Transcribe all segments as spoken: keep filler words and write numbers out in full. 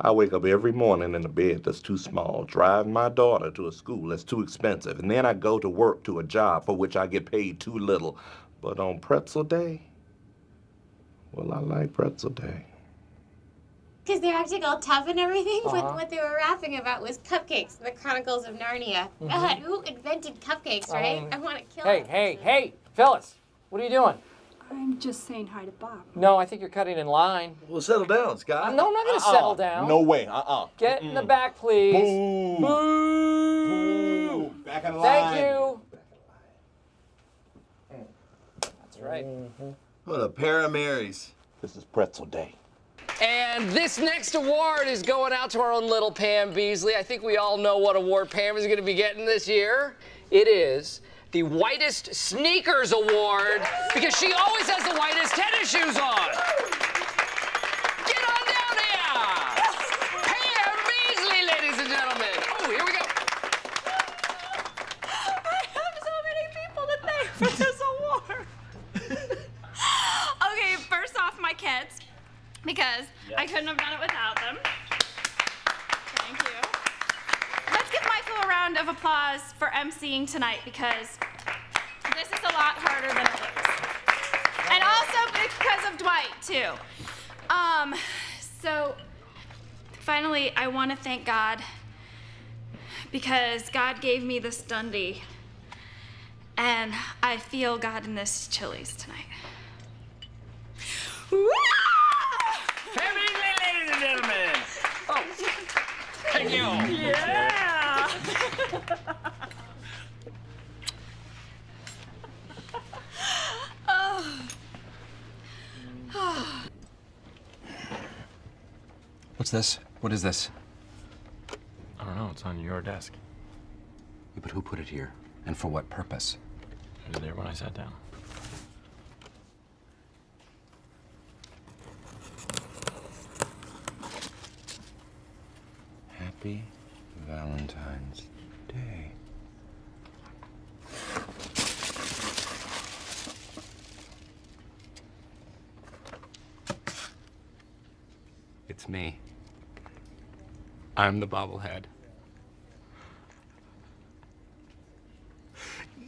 I wake up every morning in a bed that's too small, drive my daughter to a school that's too expensive, and then I go to work to a job for which I get paid too little. But on pretzel day, well, I like pretzel day. Because they were actually all tough and everything, uh-huh. but what they were rapping about was cupcakes, the Chronicles of Narnia. Mm-hmm. God, who invented cupcakes, right? Um, I want to kill hey, them. Hey, hey, hey, Phyllis, what are you doing? I'm just saying hi to Bob. No, I think you're cutting in line. Well, settle down, Scott. Uh, no, I'm not going to uh-uh. settle down. No way, uh-uh. Get Mm-mm. in the back, please. Boo. Boo. Boo. Back in line. Thank you. Back in line. That's right. Mm-hmm. What a pair of Marys. This is pretzel day. And this next award is going out to our own little Pam Beasley. I think we all know what award Pam is going to be getting this year. It is the Whitest Sneakers Award, because she always has the whitest tennis shoes on. Get on down here! Pam Beasley, ladies and gentlemen. Oh, here we go. I have so many people to thank for this award. Okay, first off, my kids, because yep. I couldn't have done it without them. Thank you. Let's give Michael a round of applause for emceeing tonight, because this is a lot harder than it looks. And also because of Dwight, too. Um, so finally, I want to thank God, because God gave me this Dundee, and I feel God in this Chili's tonight. Woo! Happy evening, ladies and gentlemen. Oh, thank you. Yeah. oh. Oh. What's this? What is this? I don't know. It's on your desk. Yeah, but who put it here? And for what purpose? It was there when I sat down. Happy Valentine's Day. Hey. It's me. I'm the bobblehead.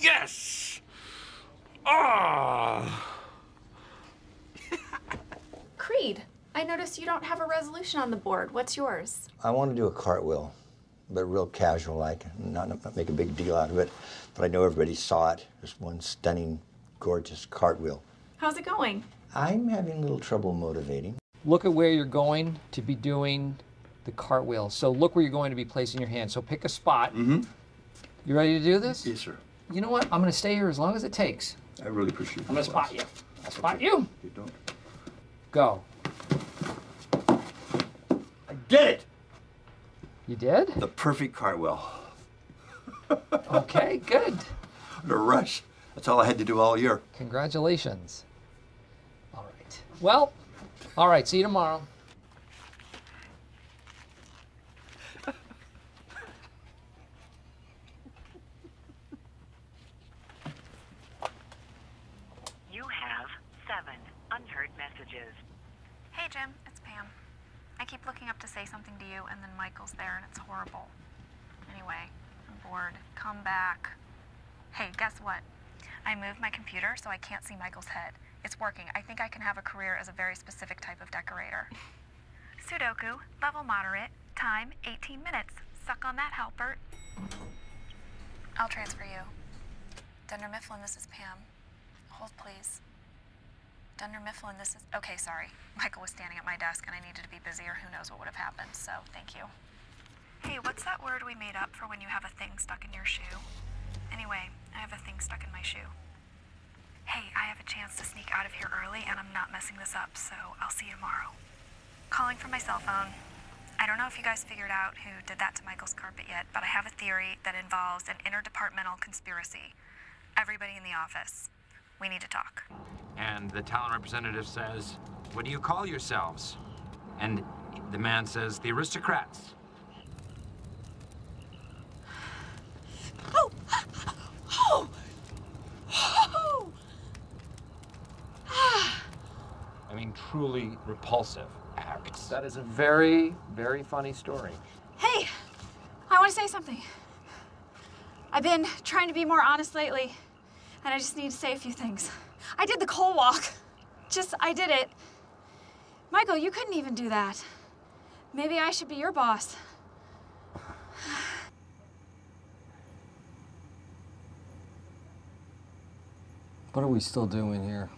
Yes! Ah! Creed, I noticed you don't have a resolution on the board. What's yours? I want to do a cartwheel, but real casual, like, not, not make a big deal out of it, but I know everybody saw it. There's one stunning, gorgeous cartwheel. How's it going? I'm having a little trouble motivating. Look at where you're going to be doing the cartwheel. So look where you're going to be placing your hand. So pick a spot. Mm-hmm. You ready to do this? Yes, sir. You know what? I'm gonna stay here as long as it takes. I really appreciate it. I'm gonna spot you. I'll spot okay. you. You don't. Go. I did it! You did? The perfect cartwheel. Okay, good. What a rush. That's all I had to do all year. Congratulations. All right. Well, all right, see you tomorrow. You have seven unheard messages. Hey, Jim, it's Pam. I keep looking up to say something to you, and then Michael's there, and it's horrible. Anyway, I'm bored. Come back. Hey, guess what? I moved my computer so I can't see Michael's head. It's working. I think I can have a career as a very specific type of decorator. Sudoku, level moderate, time eighteen minutes. Suck on that, Halpert. I'll transfer you. Dunder Mifflin, this is Pam. Hold, please. Dunder Mifflin, this is... Okay, sorry. Michael was standing at my desk and I needed to be busy, or who knows what would have happened, so thank you. Hey, what's that word we made up for when you have a thing stuck in your shoe? Anyway, I have a thing stuck in my shoe. Hey, I have a chance to sneak out of here early and I'm not messing this up, so I'll see you tomorrow. Calling from my cell phone. I don't know if you guys figured out who did that to Michael's carpet yet, but I have a theory that involves an interdepartmental conspiracy. Everybody in the office. We need to talk. And the town representative says, what do you call yourselves? And the man says, the aristocrats. Oh! Oh! Oh! I mean, truly repulsive. That is a very, very funny story. Hey, I want to say something. I've been trying to be more honest lately, and I just need to say a few things. I did the coal walk. Just, I did it. Michael, you couldn't even do that. Maybe I should be your boss. What are we still doing here?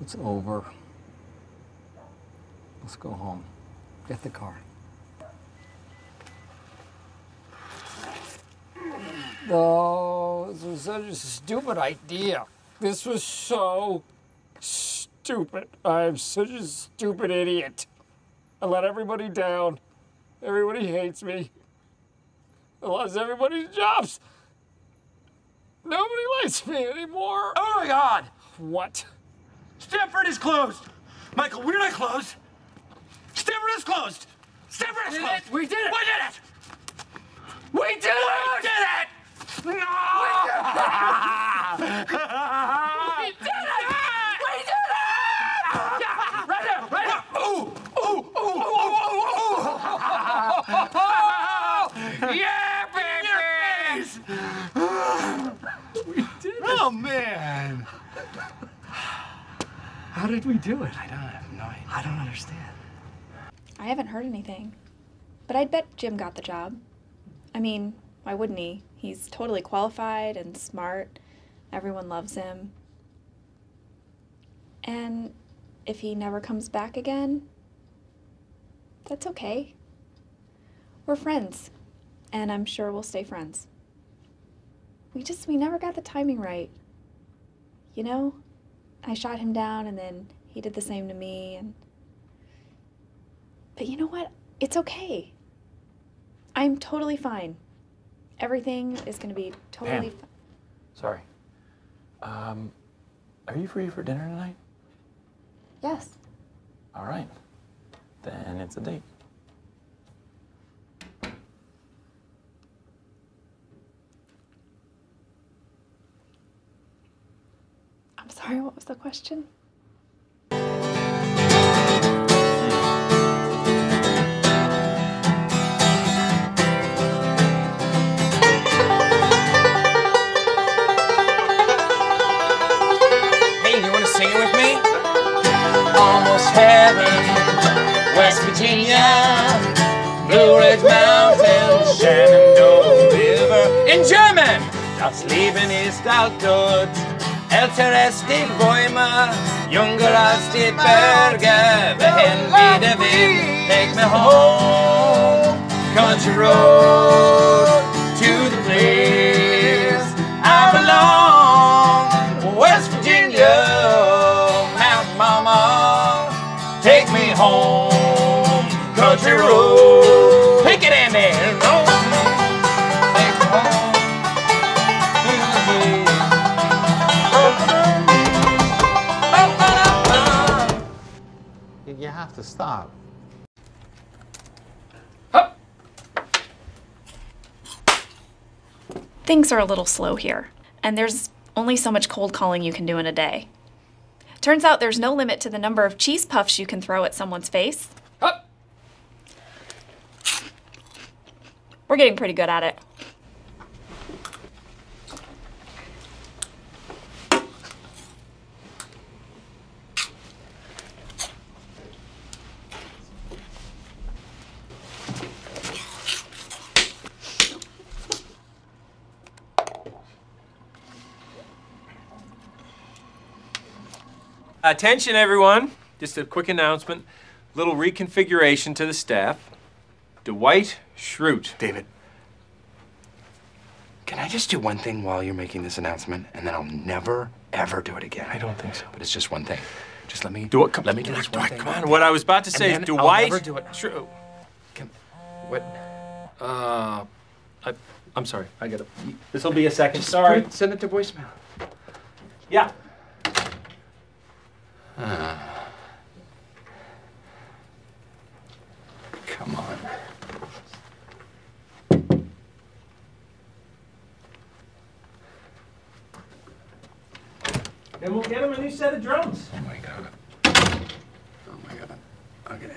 It's over. Let's go home. Get the car. Oh, this was such a stupid idea. This was so stupid. I'm such a stupid idiot. I let everybody down. Everybody hates me. I lost everybody's jobs. Nobody likes me anymore. Oh my God! What? Stanford is closed. Michael, we're not closed. Stanford is closed. Stanford is closed. We did it. We did it. We did it. We did it. No. We did it. We did it. Yeah. Right now. Right now. Oh. Oh. Oh. Oh. Oh. Oh. Yeah, babies. We did it. Oh man. How did we do it? I don't have no idea. I don't understand. I haven't heard anything. But I'd bet Jim got the job. I mean, why wouldn't he? He's totally qualified and smart. Everyone loves him. And if he never comes back again, that's okay. We're friends, and I'm sure we'll stay friends. We just, we never got the timing right. You know? I shot him down, and then he did the same to me, and... But you know what? It's okay. I'm totally fine. Everything is going to be totally fine. Sorry. Um, are you free for dinner tonight? Yes. All right. Then it's a date. I'm sorry, what was the question? Almost heaven, West Virginia, Blue Ridge Mountain, Shenandoah River. In German! Das Leben ist alt dort, älter als die Bäume, jünger als die Berge, wohin wie der Wind. Take me home, country road, to the place I belong, West Virginia. Take me home, country road. Pick it, Andy. No. Take me home. You have to stop. Up. Things are a little slow here, and there's only so much cold calling you can do in a day. Turns out there's no limit to the number of cheese puffs you can throw at someone's face. Oh. We're getting pretty good at it. Attention, everyone. Just a quick announcement. Little reconfiguration to the staff. Dwight Schrute. David, can I just do one thing while you're making this announcement, and then I'll never, ever do it again? I don't think so. But it's just one thing. Just let me do it. Come, let me do this Dwight, one thing. Come on. What I was about to say is Dwight Schrute. What? Uh, I, I'm sorry. I got it. This will be a second. Just sorry. Put, send it to voicemail. Yeah. Uh, come on. And we'll get him a new set of drums. Oh my God. Oh my God. I'll get it.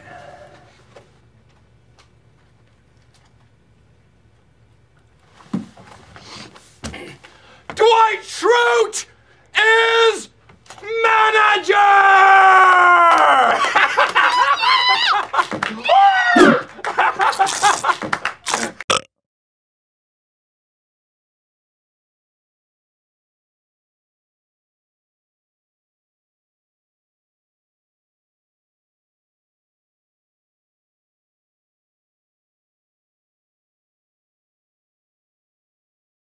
Dwight Schrute is manager!